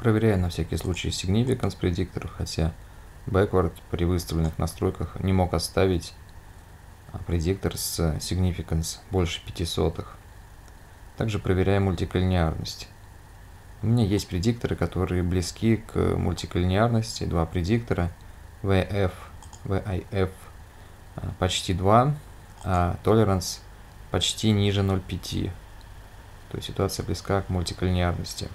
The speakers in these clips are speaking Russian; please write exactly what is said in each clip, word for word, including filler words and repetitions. Проверяю на всякий случай Significance предиктор, хотя Backward при выставленных настройках не мог оставить предиктор с Significance больше пятисотых. Также проверяю мультиколлинеарность. У меня есть предикторы, которые близки к мультиколлинеарности. Два предиктора. ви эф, ви ай эф почти два, а Tolerance почти ниже ноль целых пяти десятых. То есть ситуация близка к мультиколлинеарности.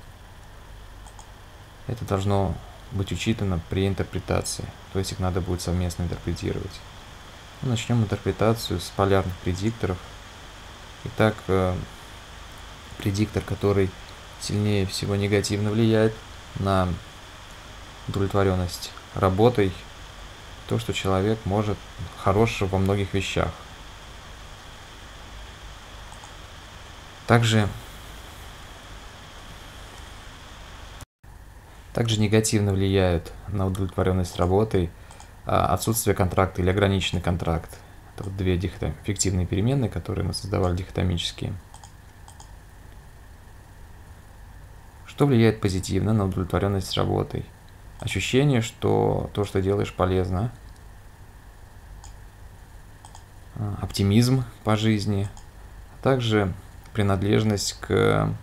Это должно быть учитано при интерпретации. То есть их надо будет совместно интерпретировать. Ну, начнем интерпретацию с полярных предикторов. Итак, предиктор, который сильнее всего негативно влияет на удовлетворенность работой, то, что человек может хорошего во многих вещах. Также, также негативно влияют на удовлетворенность работой отсутствие контракта или ограниченный контракт. Это вот две дихотом... фиктивные переменные, которые мы создавали дихотомические. Что влияет позитивно на удовлетворенность работой? Ощущение, что то, что делаешь, полезно. Оптимизм по жизни. Также принадлежность к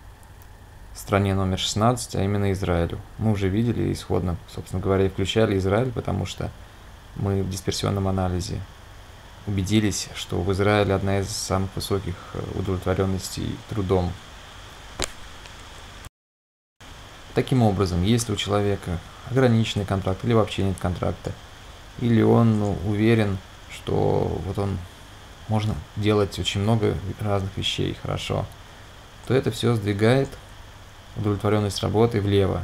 стране номер шестнадцать, а именно Израилю. Мы уже видели исходно, собственно говоря, и включали Израиль, потому что мы в дисперсионном анализе убедились, что в Израиле одна из самых высоких удовлетворенностей трудом. Таким образом, если у человека ограниченный контракт или вообще нет контракта, или он ну, уверен, что вот он можно делать очень много разных вещей хорошо, то это все сдвигает удовлетворенность работы влево,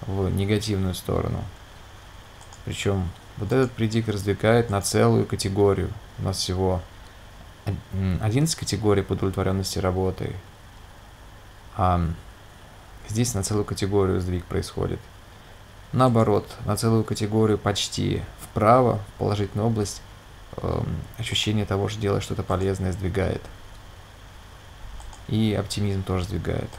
в негативную сторону. Причем вот этот предиктор сдвигает на целую категорию. У нас всего одиннадцать категорий по удовлетворенности работы, а здесь на целую категорию сдвиг происходит. Наоборот, на целую категорию почти вправо, в положительную область, э, ощущение того, что делаешь что-то полезное, сдвигает. И оптимизм тоже сдвигает.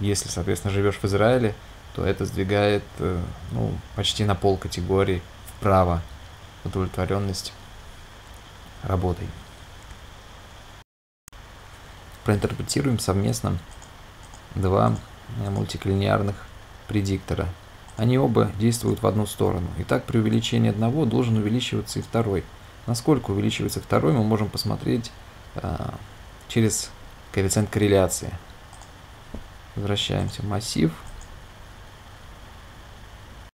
Если, соответственно, живешь в Израиле, то это сдвигает э, ну, почти на пол категории вправо удовлетворенность работой. Проинтерпретируем совместно два мультиколлинеарных предиктора. Они оба действуют в одну сторону. Итак, при увеличении одного должен увеличиваться и второй. Насколько увеличивается второй, мы можем посмотреть э, через коэффициент корреляции. Возвращаемся в массив.